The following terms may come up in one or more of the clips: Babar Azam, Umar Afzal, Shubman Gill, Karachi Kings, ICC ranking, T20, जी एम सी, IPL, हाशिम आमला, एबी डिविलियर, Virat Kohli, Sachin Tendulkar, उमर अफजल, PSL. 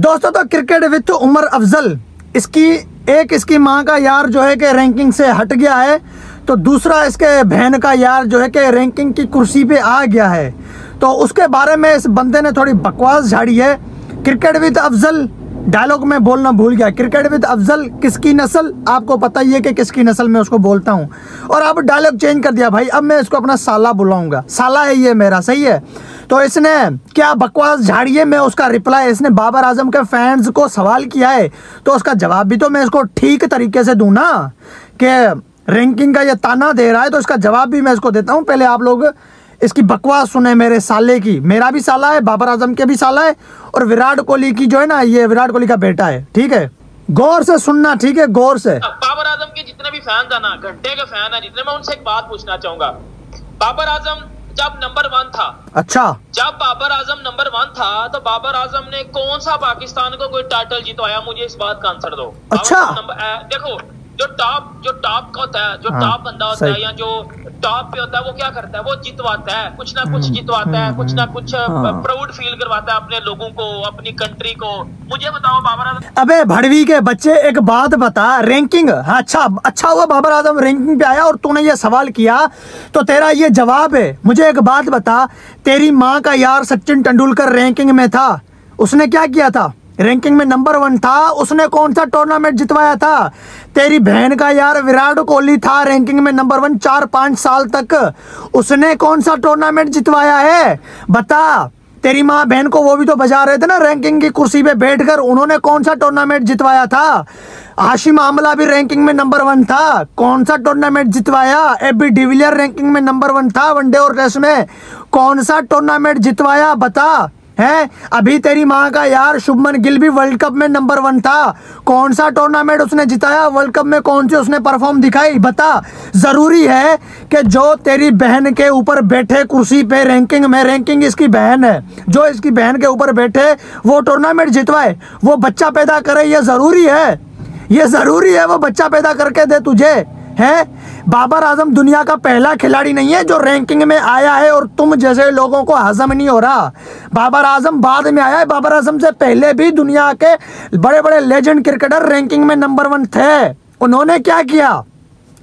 दोस्तों तो cricket with उमर अफजल इसकी एक इसकी माँ का यार जो है कि रैंकिंग से हट गया है, तो दूसरा इसके बहन का यार जो है कि रैंकिंग की कुर्सी पे आ गया है। तो उसके बारे में इस बंदे ने थोड़ी बकवास झाड़ी है। क्रिकेट विद अफजल डायलॉग में बोलना भूल गया, क्रिकेट विद अफजल किसकी नस्ल आपको पता ही है कि किसकी नस्ल में उसको बोलता हूँ, और अब डायलॉग चेंज कर दिया भाई, अब मैं इसको अपना साला बुलाऊंगा, साला है ये मेरा, सही है। तो इसने क्या बकवास झाड़ी है, मैं उसका रिप्लाई, इसने बाबर आजम के फैंस को सवाल किया है तो उसका जवाब भी तो मैं इसको ठीक तरीके से दूँ ना, कि रैंकिंग का ये ताना दे रहा है तो इसका जवाब भी मैं इसको देता हूँ। पहले आप लोग इसकी बकवास सुने मेरे साले की, मेरा भी साला है, बाबर आजम के भी साला है, और विराट कोहली की जो है ना, ये विराट कोहली का बेटा है, ठीक है, गौर से सुनना, ठीक है, गौर से। बाबर आजम के जितने भी फैन है ना, घंटे के फैन है जितने, मैं उनसे एक बात पूछना चाहूंगा, बाबर आजम जब नंबर 1 था, अच्छा, जब बाबर आजम नंबर 1 था तो बाबर आजम ने कौन सा पाकिस्तान को कोई टाइटल जीतवाया, मुझे इस बात का आंसर दो। अच्छा देखो, जो टॉप का होता है, जो टॉप बंदा होता है या जो टॉप पे होता है, वो क्या करता है, वो जितवाता है, कुछ ना कुछ जितवाता है, कुछ ना कुछ प्राउड फील करवाता है अपने लोगों को, अपनी कंट्री को। मुझे बताओ बाबर आजम, अबे भड़वी के बच्चे एक बात बता, रैंकिंग, अच्छा अच्छा हुआ बाबर आजम रैंकिंग पे आया और तूने ये सवाल किया तो तेरा ये जवाब है। मुझे एक बात बता, तेरी माँ का यार सचिन तेंदुलकर रैंकिंग में था, उसने क्या किया था, रैंकिंग में नंबर 1 था, उसने कौन सा टूर्नामेंट जितवाया था। तेरी बहन का यार विराट कोहली था रैंकिंग में नंबर 1 4-5 साल तक, उसने कौन सा टूर्नामेंट जितवाया है बता। तेरी माँ बहन को वो भी तो बजा रहे थे ना रैंकिंग की कुर्सी पे बैठकर, उन्होंने कौन सा टूर्नामेंट जितवाया था। हाशिम आमला भी रैंकिंग में नंबर 1 था, कौन सा टूर्नामेंट जितवाया। एबी डिविलियर रैंकिंग में नंबर 1 था वनडे और टेस्ट में, कौन सा टूर्नामेंट जितवाया बता है। अभी तेरी माँ का यार शुभमन गिल भी वर्ल्ड कप में नंबर 1 था, कौन सा टूर्नामेंट उसने जिताया, वर्ल्ड कप में कौन सी उसने परफॉर्म दिखाई बता। जरूरी है कि जो तेरी बहन के ऊपर बैठे कुर्सी पे रैंकिंग में, रैंकिंग इसकी बहन है, जो इसकी बहन के ऊपर बैठे वो टूर्नामेंट जितवाए, वो बच्चा पैदा करे, ये जरूरी है, ये जरूरी है वो बच्चा पैदा करके दे तुझे है। बाबर आजम दुनिया का पहला खिलाड़ी नहीं है जो रैंकिंग में आया है और तुम जैसे लोगों को हजम नहीं हो रहा। बाबर आजम बाद में आया है, बाबर आजम से पहले भी दुनिया के बड़े बड़े लेजेंड क्रिकेटर रैंकिंग में नंबर 1 थे। उन्होंने क्या किया,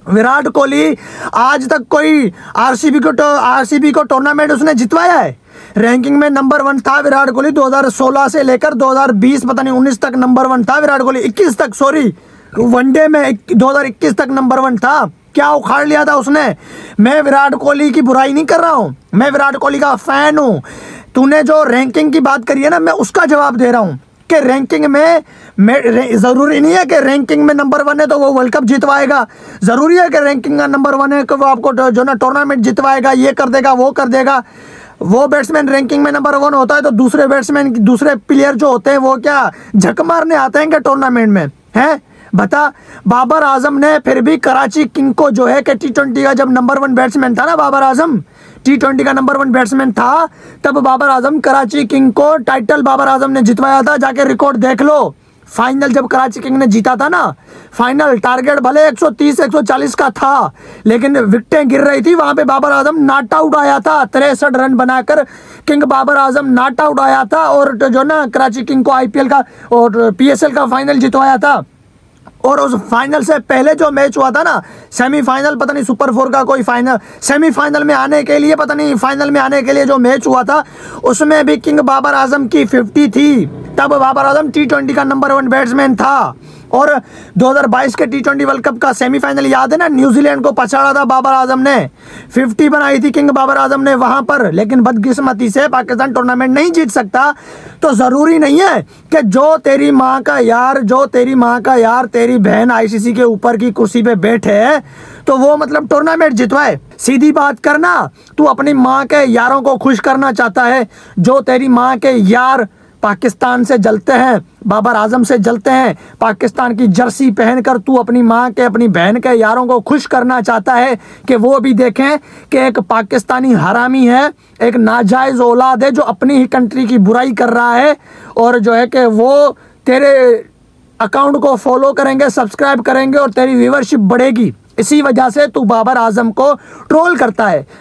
विराट कोहली आज तक कोई आरसीबी को टूर्नामेंट उसने जितवाया है, रैंकिंग में नंबर 1 था विराट कोहली, 2016 से लेकर 2020 पता नहीं 19 तक नंबर 1 था विराट कोहली, 21 तक, सॉरी वनडे में 2021 तक नंबर 1 था। क्या उखाड़ लिया था उसने। मैं विराट कोहली की बुराई नहीं कर रहा हूँ, मैं विराट कोहली का फैन हूँ। तूने जो रैंकिंग की बात करी है ना, मैं उसका जवाब दे रहा हूँ कि रैंकिंग में ज़रूरी नहीं है कि रैंकिंग में नंबर 1 है तो वो वर्ल्ड कप जितवाएगा। ज़रूरी है कि रैंकिंग का नंबर 1 है कि वो आपको जो ना टूर्नामेंट जितवाएगा, ये कर देगा, वो कर देगा। वो बैट्समैन रैंकिंग में नंबर 1 होता है तो दूसरे बैट्समैन, दूसरे प्लेयर जो होते हैं वो क्या झक मारने आते हैं क्या टूर्नामेंट में, हैं बता। बाबर आजम ने फिर भी कराची किंग को जो है कि T20 का जब नंबर 1 बैट्समैन था ना बाबर आजम, T20 का नंबर 1 बैट्समैन था, तब बाबर आजम कराची किंग को टाइटल बाबर आजम ने जितवाया था। जाके रिकॉर्ड देख लो, फाइनल जब कराची किंग ने जीता था ना, फाइनल टारगेट भले 130-140 का था लेकिन विकटें गिर रही थी, वहाँ पे बाबर आजम नॉट आउट आया था, 63 रन बनाकर king Babar Azam not out आया था और जो ना कराची किंग को IPL का और PSL का फाइनल जितवाया था। और उस फाइनल से पहले जो मैच हुआ था ना, सेमीफाइनल पता नहीं सुपर 4 का कोई फाइनल, सेमीफाइनल में आने के लिए पता नहीं, फाइनल में आने के लिए जो मैच हुआ था उसमें भी किंग बाबर आजम की 50 थी। तब बाबर आजम T20 का नंबर 1 बैट्समैन था। और 2022 के T20 वर्ल्ड कप का सेमीफाइनल याद है ना, न्यूजीलैंड को पछाड़ा था बाबर आजम ने, 50 बनाई थी किंग बाबर आजम ने वहाँ पर, लेकिन बदकिस्मती से पाकिस्तान टूर्नामेंट नहीं जीत सकता। तो ज़रूरी नहीं है कि जो तेरी माँ का यार, जो तेरी माँ का यार तेरी बहन ICC के ऊपर की कुर्सी पे बैठे है तो वो मतलब टूर्नामेंट जितवाए। सीधी बात करना, तू अपनी माँ के यारों को खुश करना चाहता है। जो तेरी माँ के यार पाकिस्तान से जलते हैं, बाबर आजम से जलते हैं, पाकिस्तान की जर्सी पहनकर तू अपनी माँ के, अपनी बहन के यारों को खुश करना चाहता है कि वो भी देखें कि एक पाकिस्तानी हरामी है, एक नाजायज़ औलाद है जो अपनी ही कंट्री की बुराई कर रहा है। और जो है कि वो तेरे अकाउंट को फॉलो करेंगे, सब्सक्राइब करेंगे और तेरी व्यूवरशिप बढ़ेगी। इसी वजह से तू बाबर आजम को ट्रोल करता है।